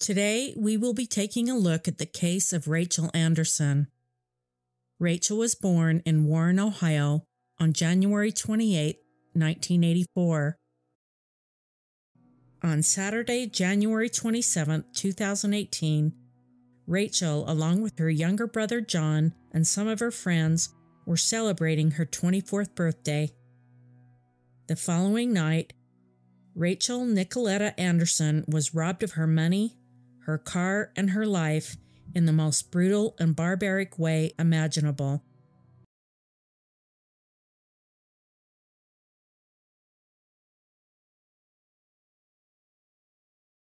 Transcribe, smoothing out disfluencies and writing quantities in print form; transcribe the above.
Today, we will be taking a look at the case of Rachael Anderson. Rachael was born in Warren, Ohio, on January 28, 1984. On Saturday, January 27, 2018, Rachael, along with her younger brother John and some of her friends, were celebrating her 24th birthday. The following night, Rachael Nicoletta Anderson was robbed of her money, her car, and her life in the most brutal and barbaric way imaginable.